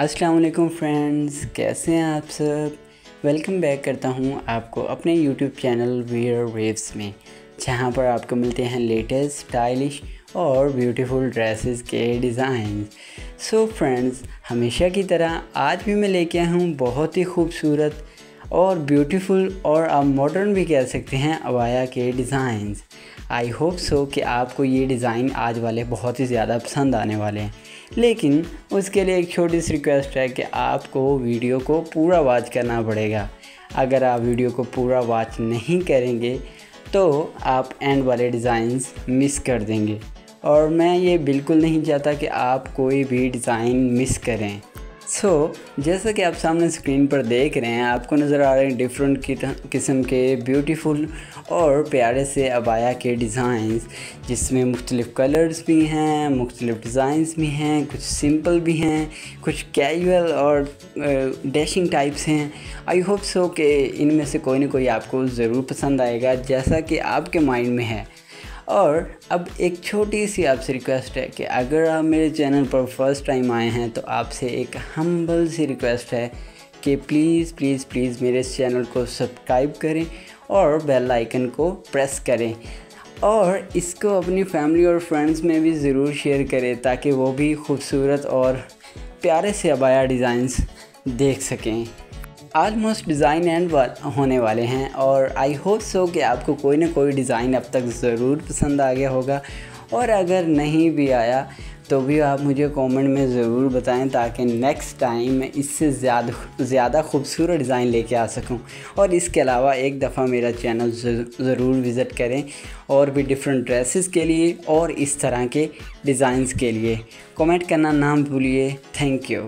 अस्सलाम वालेकुम फ्रेंड्स, कैसे हैं आप सब। वेलकम बैक करता हूं आपको अपने यूट्यूब चैनल वेयर वेव्स में, जहां पर आपको मिलते हैं लेटेस्ट स्टाइलिश और ब्यूटीफुल ड्रेसेस के डिज़ाइन। सो फ्रेंड्स, हमेशा की तरह आज भी मैं लेके आया हूं बहुत ही खूबसूरत और ब्यूटीफुल और आप मॉडर्न भी कह सकते हैं अबाया के डिज़ाइंस। आई होप सो कि आपको ये डिज़ाइन आज वाले बहुत ही ज़्यादा पसंद आने वाले हैं, लेकिन उसके लिए एक छोटी सी रिक्वेस्ट है कि आपको वीडियो को पूरा वॉच करना पड़ेगा। अगर आप वीडियो को पूरा वॉच नहीं करेंगे तो आप एंड वाले डिज़ाइंस मिस कर देंगे, और मैं ये बिल्कुल नहीं चाहता कि आप कोई भी डिज़ाइन मिस करें। सो जैसा कि आप सामने स्क्रीन पर देख रहे हैं, आपको नज़र आ रहे हैं डिफरेंट किस्म के ब्यूटीफुल और प्यारे से अबाया के डिज़ाइंस, जिसमें मुख्तलिफ़ कलर्स भी हैं, मुख्तलिफ़ डिज़ाइंस भी हैं, कुछ सिंपल भी हैं, कुछ कैजुअल और डैशिंग टाइप्स हैं। आई होप सो कि इनमें से कोई ना कोई आपको ज़रूर पसंद आएगा जैसा कि आपके माइंड में है। और अब एक छोटी सी आपसे रिक्वेस्ट है कि अगर आप मेरे चैनल पर फर्स्ट टाइम आए हैं तो आपसे एक हम्बल सी रिक्वेस्ट है कि प्लीज़ प्लीज़ प्लीज़ मेरे इस चैनल को सब्सक्राइब करें और बेल आइकन को प्रेस करें, और इसको अपनी फैमिली और फ्रेंड्स में भी ज़रूर शेयर करें ताकि वो भी खूबसूरत और प्यारे से अबाया डिज़ाइंस देख सकें। आलमोस्ट डिज़ाइन एंड होने वाले हैं, और आई होप सो कि आपको कोई ना कोई डिज़ाइन अब तक ज़रूर पसंद आ गया होगा, और अगर नहीं भी आया तो भी आप मुझे कमेंट में ज़रूर बताएं ताकि नेक्स्ट टाइम मैं इससे ज़्यादा खूबसूरत डिज़ाइन लेके आ सकूं। और इसके अलावा एक दफ़ा मेरा चैनल ज़रूर विज़िट करें और भी डिफरेंट ड्रेसेस के लिए और इस तरह के डिज़ाइंस के लिए। कमेंट करना ना भूलिए। Thank you.